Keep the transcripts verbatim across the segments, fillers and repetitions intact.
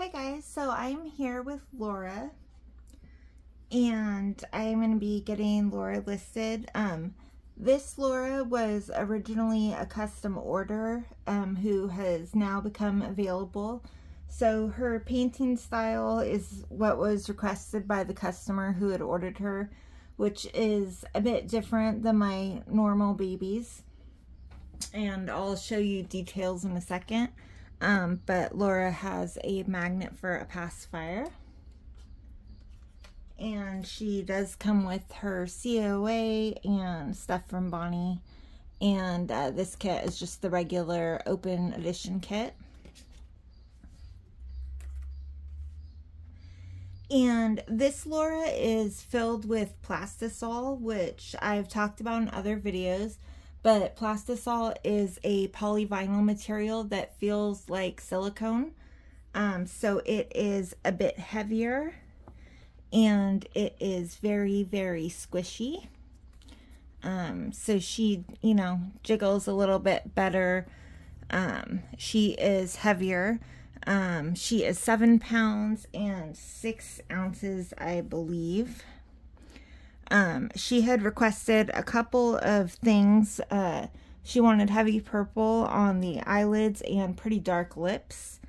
Hi guys, so I'm here with Laura and I'm going to be getting Laura listed. Um, this Laura was originally a custom order um, who has now become available. So her painting style is what was requested by the customer who had ordered her, which is a bit different than my normal babies. And I'll show you details in a second. Um, but Laura has a magnet for a pacifier, and she does come with her C O A and stuff from Bonnie, and uh, this kit is just the regular open edition kit. And this Laura is filled with Plastisol, which I've talked about in other videos. But Plastisol is a polyvinyl material that feels like silicone. Um, so it is a bit heavier and it is very, very squishy. Um, so she, you know, jiggles a little bit better. Um, she is heavier. Um, she is seven pounds and six ounces, I believe. Um, she had requested a couple of things. Uh, she wanted heavy purple on the eyelids and pretty dark lips.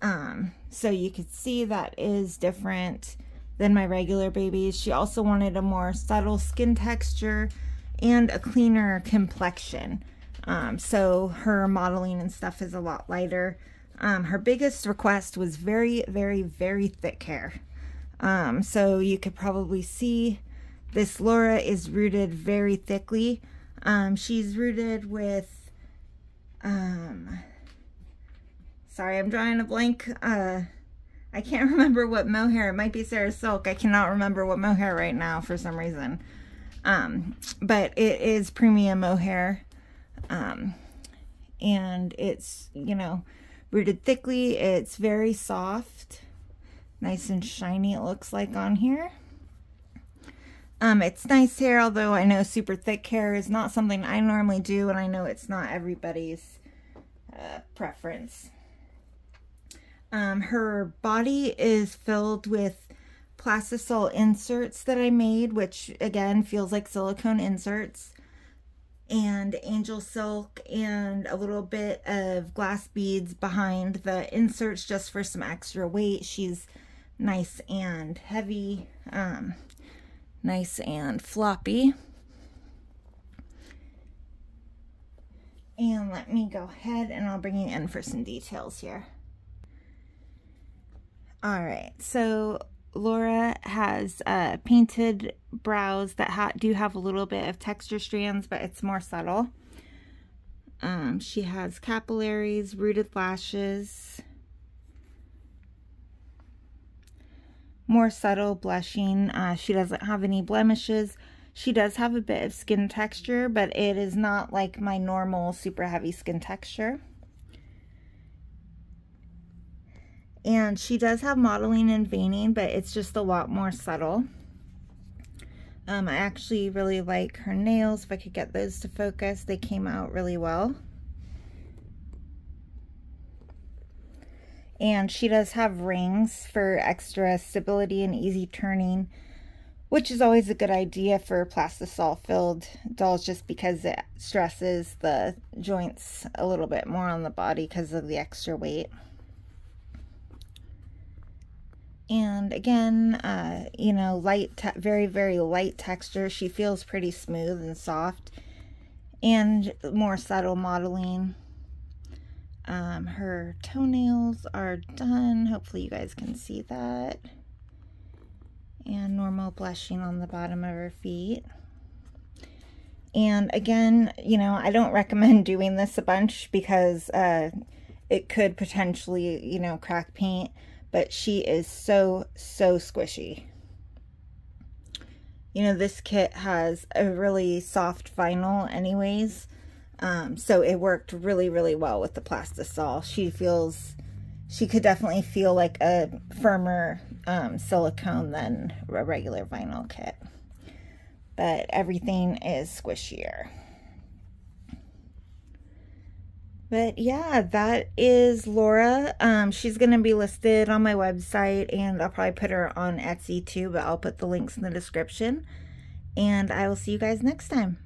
Um, so you could see that is different than my regular babies. She also wanted a more subtle skin texture and a cleaner complexion. Um, so her modeling and stuff is a lot lighter. Um, her biggest request was very, very, very thick hair. Um, so you could probably see this Laura is rooted very thickly. Um, she's rooted with, um, sorry, I'm drawing a blank. Uh, I can't remember what mohair. It might be Sarah Silk. I cannot remember what mohair right now for some reason. Um, but it is premium mohair. Um, and it's, you know, rooted thickly. It's very soft, nice and shiny, it looks like on here. Um, it's nice hair, although I know super thick hair is not something I normally do, and I know it's not everybody's uh, preference. Um, her body is filled with Plastisol inserts that I made, which again feels like silicone inserts, and angel silk, and a little bit of glass beads behind the inserts just for some extra weight. She's nice and heavy. Um... Nice and floppy. And let me go ahead and I'll bring you in for some details here. Alright, so Laura has uh, painted brows that ha do have a little bit of texture strands, but it's more subtle. Um, she has capillaries, rooted lashes, more subtle blushing. Uh, she doesn't have any blemishes. She does have a bit of skin texture, but it is not like my normal super heavy skin texture. And she does have modeling and veining, but it's just a lot more subtle. Um, I actually really like her nails. If I could get those to focus, they came out really well. And she does have rings for extra stability and easy turning, which is always a good idea for Plastisol filled dolls just because it stresses the joints a little bit more on the body because of the extra weight. And again, uh, you know, light, very, very light texture. She feels pretty smooth and soft, and more subtle modeling. Um, her toenails are done. Hopefully you guys can see that. And normal blushing on the bottom of her feet. And again, you know, I don't recommend doing this a bunch because uh, it could potentially, you know, crack paint. But she is so, so squishy. You know, this kit has a really soft vinyl anyways. Um, so it worked really, really well with the Plastisol. She feels, she could definitely feel like a firmer um, silicone than a regular vinyl kit. But everything is squishier. But yeah, that is Laura. Um, she's going to be listed on my website, and I'll probably put her on Etsy too, but I'll put the links in the description. And I will see you guys next time.